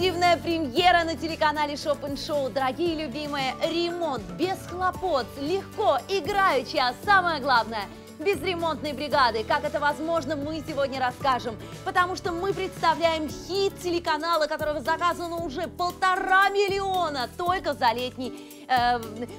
Эксклюзивная премьера на телеканале Шоп-н-Шоу. Дорогие любимые, ремонт без хлопот, легко, играючи, а самое главное – без ремонтной бригады. Как это возможно, мы сегодня расскажем. Потому что мы представляем хит телеканала, которого заказано уже 1,5 миллиона только за летний.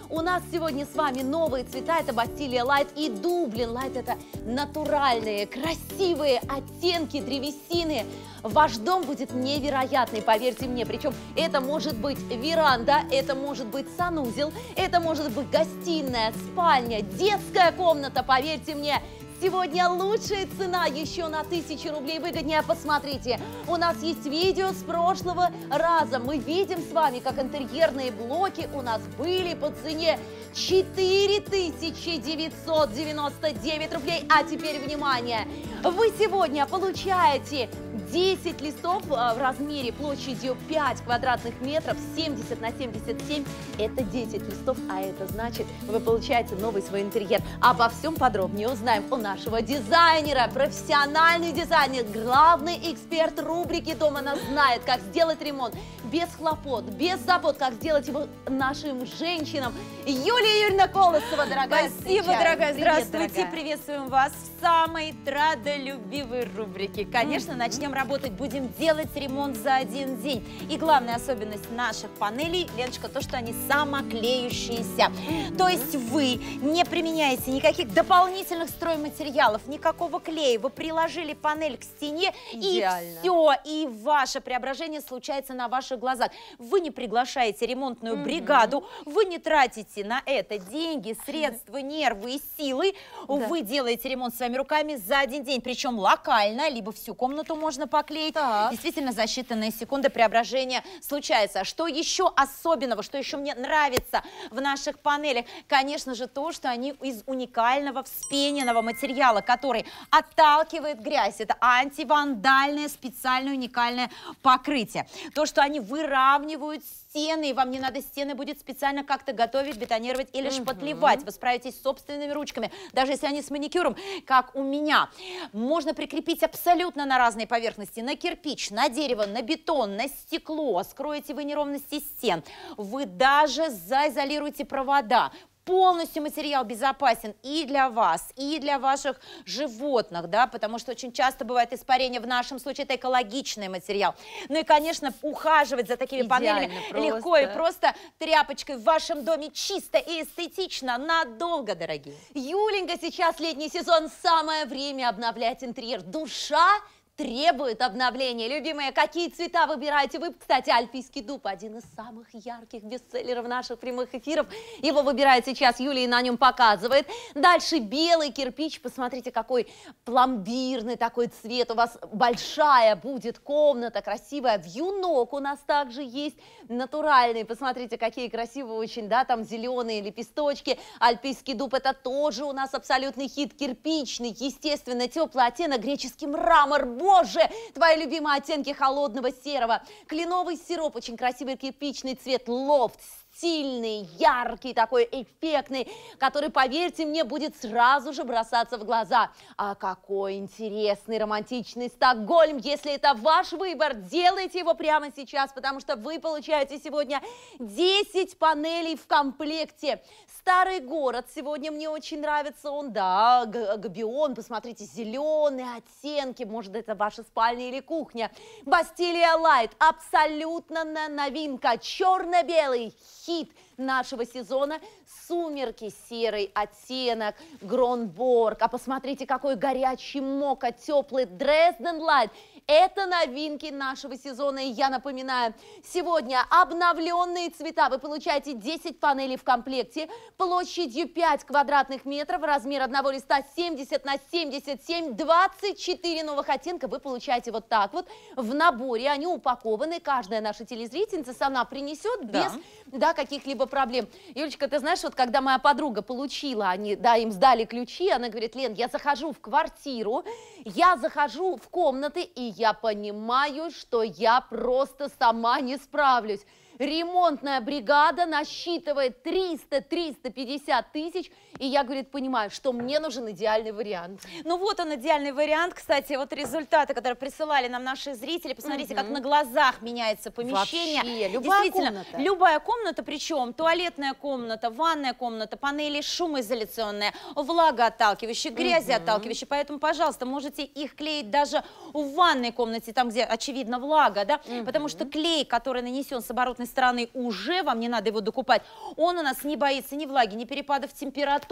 У нас сегодня с вами новые цвета. Это Бастилия Лайт и Дублин Лайт. Это натуральные, красивые оттенки древесины. Ваш дом будет невероятный, поверьте мне. Причем это может быть веранда, это может быть санузел, это может быть гостиная, спальня, детская комната, поверьте мне, сегодня лучшая цена еще на 1000 рублей выгоднее. Посмотрите, у нас есть видео с прошлого раза. Мы видим с вами, как интерьерные блоки у нас были по цене 4999 рублей. А теперь, внимание, вы сегодня получаете 10 листов в размере площадью 5 квадратных метров, 70 на 77, это 10 листов, а это значит, вы получаете новый свой интерьер. Обо всем подробнее узнаем у нашего дизайнера, профессиональный дизайнер, главный эксперт рубрики «Дом». Она знает, как сделать ремонт без хлопот, без забот, как сделать его нашим женщинам. Юлия Юрьевна Колосова, дорогая. Спасибо, дорогая. Здравствуйте, дорогая. Приветствуем вас в самой трудолюбивой рубрике. Конечно, начнем работать, будем делать ремонт за один день. И главная особенность наших панелей, Леночка, то, что они самоклеющиеся. То есть вы не применяете никаких дополнительных стройматериалов, никакого клея. Вы приложили панель к стене, идеально. И все, и ваше преображение случается на ваших глазах. Вы не приглашаете ремонтную бригаду, вы не тратите на это деньги, средства, нервы и силы. Да. Вы делаете ремонт своими руками за один день, причем локально, либо всю комнату можно поклеить. Так. Действительно, за считанные секунды преображение случается. Что еще особенного, что еще мне нравится в наших панелях, конечно же, то, что они из уникального вспененного материала, который отталкивает грязь. Это антивандальное специальное уникальное покрытие. То, что они выравнивают стены, и вам не надо стены будет специально как-то готовить, бетонировать или шпатлевать. Вы справитесь собственными ручками, даже если они с маникюром, как у меня. Можно прикрепить абсолютно на разные поверхности, на кирпич, на дерево, на бетон, на стекло. Скроете вы неровности стен, вы даже заизолируете провода. Полностью материал безопасен и для вас, и для ваших животных, да, потому что очень часто бывает испарение. В нашем случае это экологичный материал. Ну и, конечно, ухаживать за такими панелями легко и просто тряпочкой. В вашем доме чисто и эстетично надолго, дорогие. Юленька, сейчас летний сезон, самое время обновлять интерьер. Душа требует обновления. Любимые, какие цвета выбираете вы? Кстати, Альпийский дуб — один из самых ярких бестселлеров наших прямых эфиров. Его выбирает сейчас Юлия и на нем показывает. Дальше белый кирпич. Посмотрите, какой пломбирный такой цвет. У вас большая будет комната, красивая. Вьюнок у нас также есть. Натуральный. Посмотрите, какие красивые очень, да, там зеленые лепесточки. Альпийский дуб — это тоже у нас абсолютный хит. Кирпичный, естественно, теплый оттенок. Греческий мрамор. Боже, твои любимые оттенки холодного серого. Кленовый сироп, очень красивый кирпичный цвет. Лофт, стильный, яркий, такой эффектный, который, поверьте мне, будет сразу же бросаться в глаза. А какой интересный, романтичный Стокгольм. Если это ваш выбор, делайте его прямо сейчас, потому что вы получаете сегодня 10 панелей в комплекте. Старый город сегодня мне очень нравится. Он, да, Габион, посмотрите, зеленые оттенки. Может, это ваша спальня или кухня. Бастилия Лайт, абсолютно новинка, черно-белый хит нашего сезона. Сумерки, серый оттенок. Гронборг. А посмотрите, какой горячий Мокко, теплый Дрезден Лайт. Это новинки нашего сезона. И я напоминаю, сегодня обновленные цвета. Вы получаете 10 панелей в комплекте площадью 5 квадратных метров, размер одного листа 70 на 77, 24 новых оттенка. Вы получаете вот так вот в наборе. Они упакованы. Каждая наша телезрительница сама принесет без, да, каких-либо проблем. Юлечка, ты знаешь, вот когда моя подруга получила, они, да, им сдали ключи, она говорит: Лен, я захожу в квартиру, я захожу в комнаты, и я понимаю, что я просто сама не справлюсь. Ремонтная бригада насчитывает 300-350 тысяч, И я, говорит, понимаю, что мне нужен идеальный вариант. Ну вот он, идеальный вариант. Кстати, вот результаты, которые присылали нам наши зрители. Посмотрите, как на глазах меняется помещение. Вообще, любая комната. Любая комната, причем туалетная комната, ванная комната, панели шумоизоляционные, влагоотталкивающие, грязеотталкивающие. Поэтому, пожалуйста, можете их клеить даже в ванной комнате, там, где, очевидно, влага, да? Потому что клей, который нанесен с оборотной стороны уже, вам не надо его докупать, он у нас не боится ни влаги, ни перепадов температур.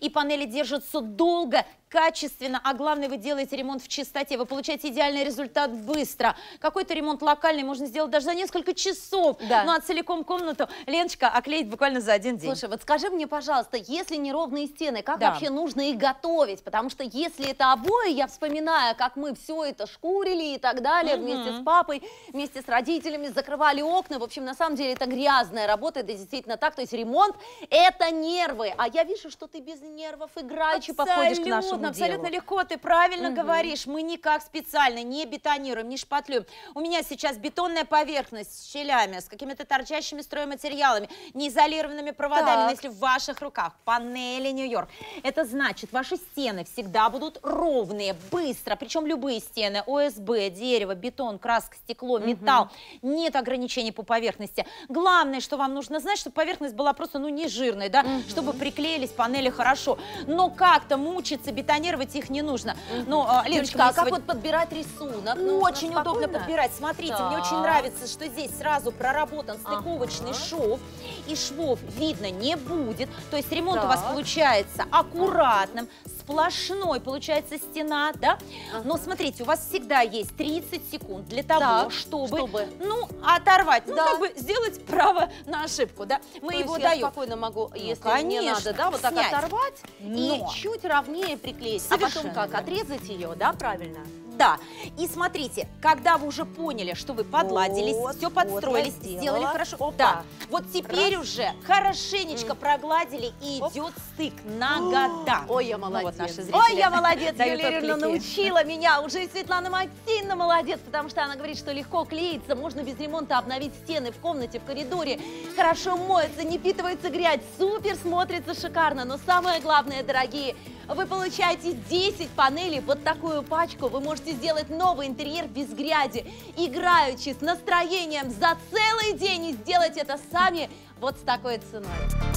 И панели держатся долго, качественно, а главное, вы делаете ремонт в чистоте, вы получаете идеальный результат быстро. Какой-то ремонт локальный можно сделать даже за несколько часов, да. Ну а целиком комнату, Леночка, оклеить буквально за один день. Слушай, вот скажи мне, пожалуйста, если неровные стены, как вообще нужно их готовить? Потому что если это обои, я вспоминаю, как мы все это шкурили и так далее, вместе с папой, вместе с родителями, закрывали окна, в общем, на самом деле это грязная работа, это действительно так, то есть ремонт — это нервы, а я вижу, что ты без нервов играючи подходишь к нашему делу. Абсолютно легко, ты правильно говоришь, мы никак специально не бетонируем, не шпатлюем. У меня сейчас бетонная поверхность с щелями, с какими-то торчащими стройматериалами, неизолированными проводами, но если в ваших руках панели Нью-Йорк, это значит, ваши стены всегда будут ровные, быстро, причем любые стены, ОСБ, дерево, бетон, краска, стекло, металл, нет ограничений по поверхности. Главное, что вам нужно знать, чтобы поверхность была просто, ну, не жирной, да, чтобы приклеились панели хорошо, но как-то мучиться, бетонировать их не нужно. Ну, Леночка, а как вот подбирать рисунок? Очень удобно подбирать, смотрите, мне очень нравится, что здесь сразу проработан стыковочный шов, и швов видно не будет, то есть ремонт у вас получается аккуратным, сплошной получается стена, да? Но смотрите, у вас всегда есть 30 секунд для того, чтобы, ну, оторвать, ну, как бы сделать право на ошибку, да? Мы его даем. Я спокойно могу, если мне надо, да, вот так оторвать и чуть ровнее приклеить. Совершенно. А потом как? Отрезать ее, да, правильно? Да. И смотрите, когда вы уже поняли, что вы подладились, вот, все подстроились, вот сделали хорошо. Опа. Да. Вот теперь уже хорошенечко прогладили, и идет стык на года. Ой, я молодец. Ну, вот ой, я молодец, Юлия Юрьевна научила меня. Уже и Светлана Максимовна молодец, потому что она говорит, что легко клеится, можно без ремонта обновить стены в комнате, в коридоре. Хорошо моется, не впитывается грязь, супер смотрится шикарно. Но самое главное, дорогие, вы получаете 10 панелей, вот такую пачку. Вы можете сделать новый интерьер без грязи, играючи, с настроением, за целый день, и сделать это сами вот с такой ценой.